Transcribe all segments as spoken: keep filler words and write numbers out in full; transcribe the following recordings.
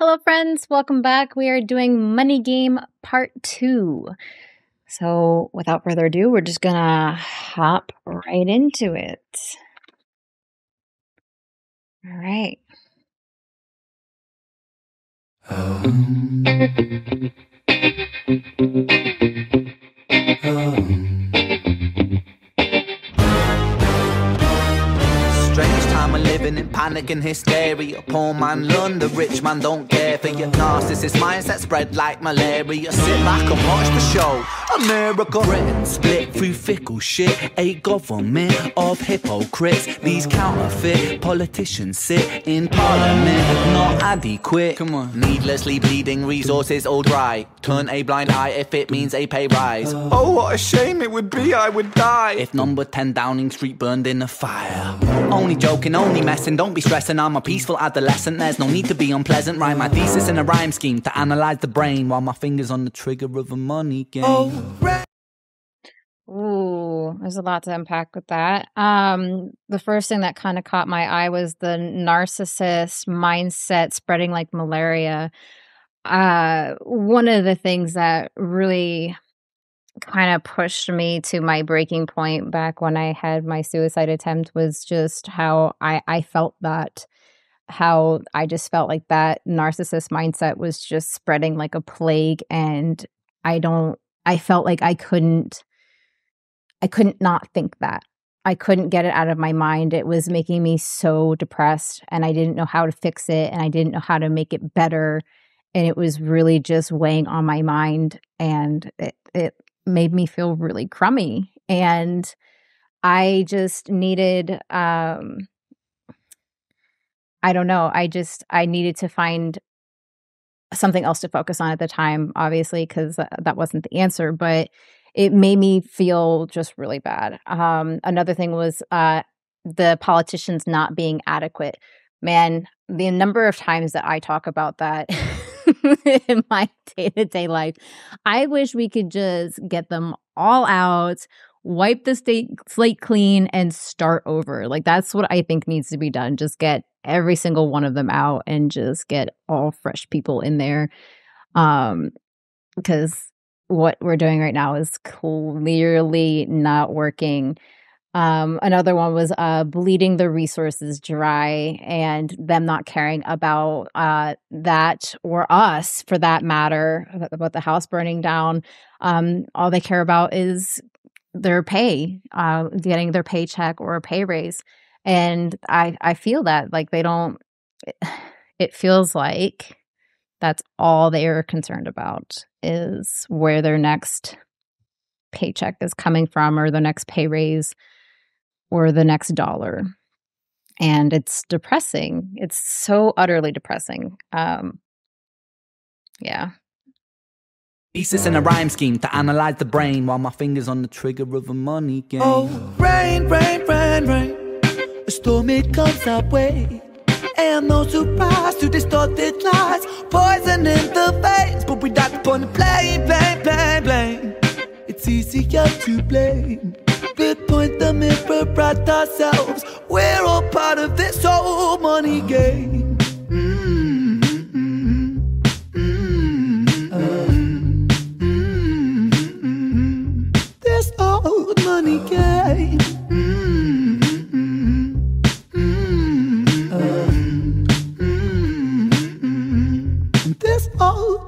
Hello friends, welcome back. We are doing Money Game Part two. So without further ado, we're just gonna hop right into it. All right. Um. Um. Strange time of living in panic and hysteria. Poor man learn, the rich man don't care for your narcissist mindset spread like malaria. Sit back and watch the show, America. Britain split through fickle shit, a government of hypocrites. These counterfeit politicians sit in parliament, not adequate. Come on. Needlessly bleeding resources all dry. Turn a blind eye if it means a pay rise. Oh, what a shame it would be, I would die if number ten Downing Street burned in a fire. Only joking, only messing, don't be stressing. I'm a peaceful adolescent, there's no need to be unpleasant. Write my thesis in a rhyme scheme to analyze the brain while my finger's on the trigger of a money game. Oh, ooh, there's a lot to unpack with that. Um, the first thing that kind of caught my eye was the narcissist mindset spreading like malaria. Uh, one of the things that really kind of pushed me to my breaking point back when I had my suicide attempt was just how I, I felt that, how I just felt like that narcissist mindset was just spreading like a plague. And I don't, I felt like I couldn't, I couldn't not think that. I couldn't get it out of my mind. It was making me so depressed and I didn't know how to fix it and I didn't know how to make it better. And it was really just weighing on my mind and it, it made me feel really crummy. And I just needed, um, I don't know, I just, I needed to find something else to focus on at the time, obviously, because that wasn't the answer, but it made me feel just really bad. Um, another thing was uh, the politicians not being adequate. Man, the number of times that I talk about that in my day-to-day life. I wish we could just get them all out, wipe the state slate clean, and start over. Like, that's what I think needs to be done. Just get every single one of them out and just get all fresh people in there. Um, because what we're doing right now is clearly not working. Um, another one was uh, bleeding the resources dry and them not caring about uh, that or us, for that matter, about the house burning down. Um, all they care about is their pay, uh, getting their paycheck or a pay raise. And I, I feel that, like, they don't, it feels like that's all they are concerned about is where their next paycheck is coming from or their next pay raise or the next dollar. And it's depressing. It's so utterly depressing. Um, yeah. Thesis in a rhyme scheme to analyze the brain while my finger's on the trigger of a money game. Oh, rain, rain, rain, rain. A storm, it comes our way. And no surprise to distorted lies. Poison in the veins, but we die upon the blame, blame, blame, blame. It's easier to blame. Point the mirror at ourselves. We're all part of this whole money game. Mm, mm, mm, mm, um, mm, mm, this old money game. Mm, mm, mm, um, mm, mm, this old.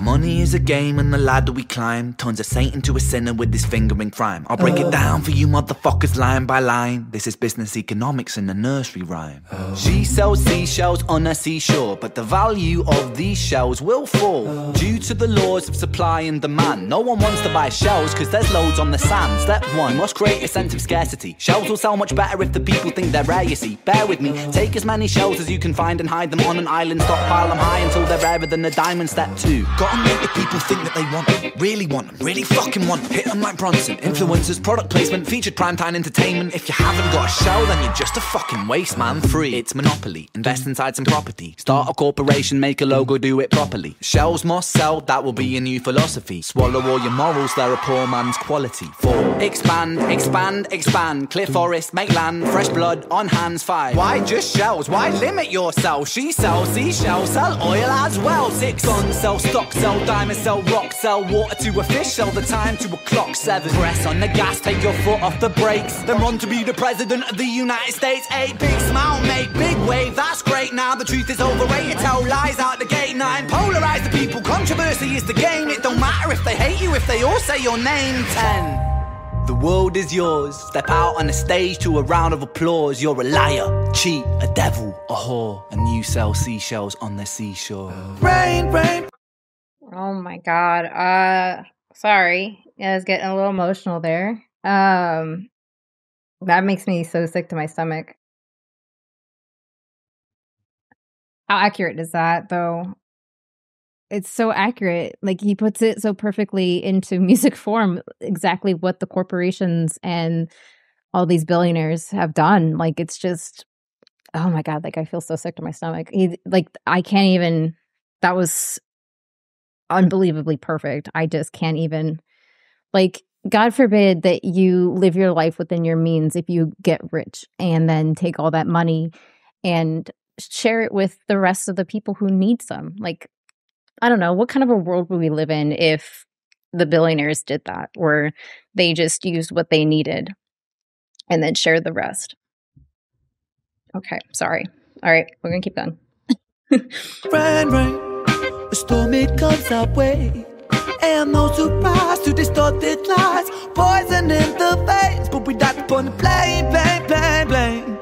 Money is a game and the ladder we climb turns a saint into a sinner with his finger in crime. I'll break uh, it down for you motherfuckers line by line. This is business economics in a nursery rhyme. Uh, she sells seashells on a seashore, but the value of these shells will fall uh, due to the laws of supply and demand. No one wants to buy shells because there's loads on the sand. Step one, you must create a sense of scarcity. Shells will sell much better if the people think they're rare, you see. Bear with me, take as many shells as you can find and hide them on an island. Stockpile them high until they're rarer than a diamond. Step two, got Make the people think that they want them, really want them, really fucking want them. Hit them like Bronson. Influencers, product placement, featured primetime entertainment. If you haven't got a shell, then you're just a fucking waste, man. Free, it's monopoly. Invest inside some property. Start a corporation, make a logo, do it properly. Shells must sell, that will be your new philosophy. Swallow all your morals, they're a poor man's quality. Four, expand, expand, expand. Clear forest, make land, fresh blood on hands. Five, why just shells? Why limit yourself? She sells seashells, sell oil as well. Six, sun, sell stock, sell diamonds, sell rock, sell water to a fish, sell the time to a clock. Seven, press on the gas, take your foot off the brakes, then run to be the president of the United States. Eight, big smile, make big wave, that's great. Now the truth is overrated, tell lies out the gate. Nine, polarize the people, controversy is the game. It don't matter if they hate you, if they all say your name. Ten, the world is yours. Step out on the stage to a round of applause. You're a liar, cheat, a devil, a whore, and you sell seashells on the seashore. Rain, rain. Oh my god. Uh, sorry, I was getting a little emotional there. Um, that makes me so sick to my stomach. How accurate is that, though? It's so accurate. Like, he puts it so perfectly into music form, exactly what the corporations and all these billionaires have done. Like, it's just, oh my god, like, I feel so sick to my stomach. He, like, I can't even, that was unbelievably perfect. I just can't even, like, God forbid that you live your life within your means if you get rich and then take all that money and share it with the rest of the people who need some. Like, I don't know, what kind of a world would we live in if the billionaires did that, or they just used what they needed and then shared the rest? Okay, sorry. All right, we're going to keep going. Rain, rain, a storm, it comes our way. And no surprise to distorted lies, poison in the veins, but we died upon the blame, blame, blame, blame.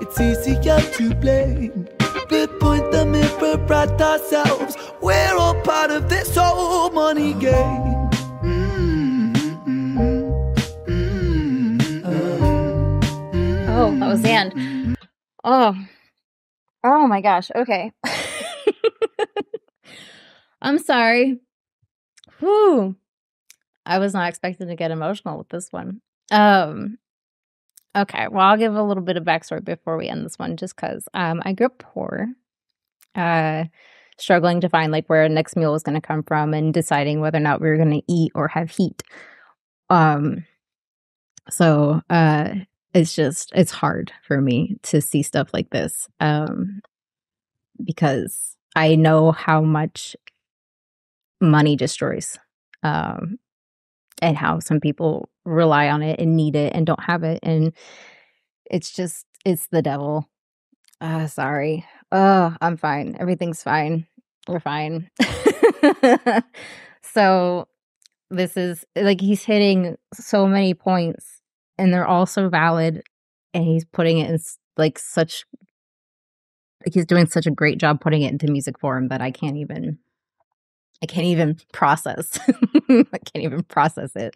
It's easier to blame. We point the mirror at ourselves. We're all part of this whole money game. Oh, that was the end. Oh, oh my gosh. Okay. I'm sorry. Whew. I was not expecting to get emotional with this one. Um. Okay, well, I'll give a little bit of backstory before we end this one, just because um, I grew up poor, uh, struggling to find, like, where our next meal was going to come from and deciding whether or not we were going to eat or have heat. Um, so uh, it's just, it's hard for me to see stuff like this, um, because I know how much money destroys, um, and how some people rely on it and need it and don't have it, and it's just, it's the devil. Uh sorry. Oh, I'm fine. Everything's fine. We're fine. So this is, like, he's hitting so many points and they're all so valid, and he's putting it in, like, such, like, he's doing such a great job putting it into music form that I can't even I can't even process. I can't even process it.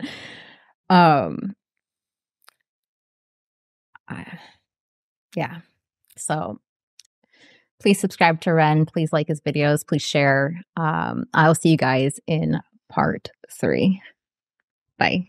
Um, I, yeah. So please subscribe to Ren. Please like his videos. Please share. Um, I'll see you guys in part three. Bye.